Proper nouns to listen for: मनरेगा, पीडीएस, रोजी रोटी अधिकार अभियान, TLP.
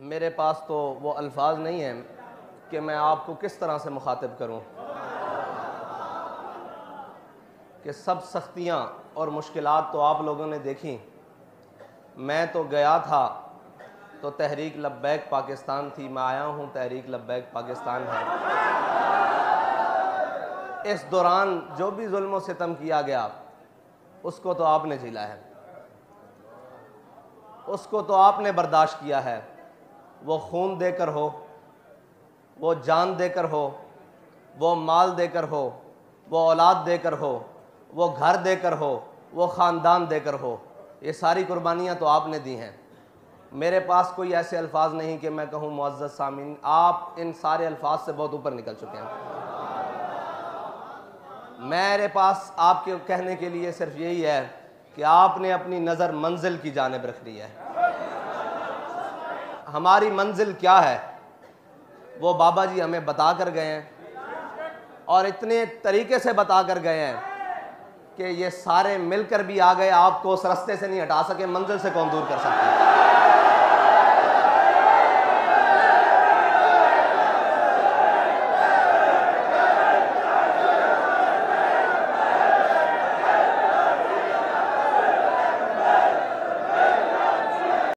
मेरे पास तो वो अल्फाज नहीं हैं कि मैं आपको किस तरह से मुखातिब करूं कि सब सख्तियां और मुश्किलात तो आप लोगों ने देखी। मैं तो गया था तो तहरीक लब्बैक पाकिस्तान थी, मैं आया हूं तहरीक लब्बैक पाकिस्तान है। इस दौरान जो भी जुल्म व सितम किया गया उसको तो आपने झेला है, उसको तो आपने बर्दाश्त किया है। वो खून देकर हो, वो जान देकर हो, वो माल देकर हो, वो औलाद देकर हो, वो घर देकर हो, वो ख़ानदान देकर हो, ये सारी कुर्बानियाँ तो आपने दी हैं। मेरे पास कोई ऐसे अल्फाज नहीं कि मैं कहूँ मुअज़्ज़ज़ सामीन आप इन सारे अल्फाज से बहुत ऊपर निकल चुके हैं। मेरे पास आपके कहने के लिए सिर्फ यही है कि आपने अपनी नज़र मंजिल की जानिब रख ली है। हमारी मंजिल क्या है वो बाबा जी हमें बता कर गए हैं, और इतने तरीके से बता कर गए हैं कि ये सारे मिलकर भी आ गए आपको उस रास्ते से नहीं हटा सके। मंजिल से कौन दूर कर सकता है?